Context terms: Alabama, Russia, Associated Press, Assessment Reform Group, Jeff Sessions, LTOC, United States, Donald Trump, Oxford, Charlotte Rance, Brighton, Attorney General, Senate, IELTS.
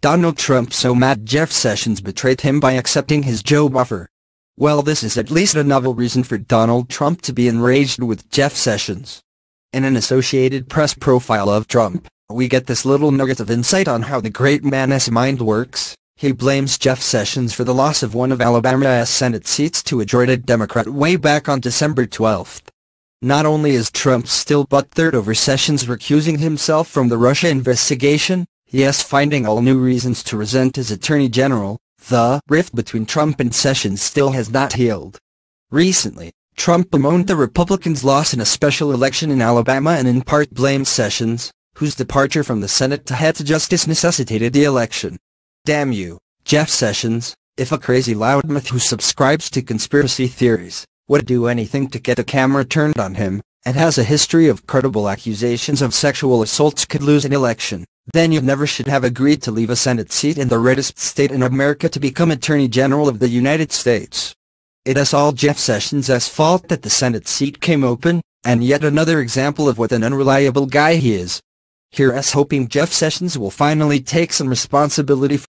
Donald Trump so mad Jeff Sessions betrayed him by accepting his job offer. Well, this is at least a novel reason for Donald Trump to be enraged with Jeff Sessions. In an Associated Press profile of Trump, we get this little nugget of insight on how the great man's mind works. He blames Jeff Sessions for the loss of one of Alabama's Senate seats to a droided Democrat way back on December 12. Not only is Trump still butt-hurt over Sessions recusing himself from the Russia investigation, yes, finding all new reasons to resent his Attorney General, the rift between Trump and Sessions still has not healed. Recently, Trump bemoaned the Republicans' loss in a special election in Alabama and in part blamed Sessions, whose departure from the Senate to head to justice necessitated the election. Damn you, Jeff Sessions, if a crazy loudmouth who subscribes to conspiracy theories would do anything to get a camera turned on him, and has a history of credible accusations of sexual assaults could lose an election, then you never should have agreed to leave a Senate seat in the reddest state in America to become Attorney General of the United States. It is all Jeff Sessions' fault that the Senate seat came open, and yet another example of what an unreliable guy he is. Here's hoping Jeff Sessions will finally take some responsibility for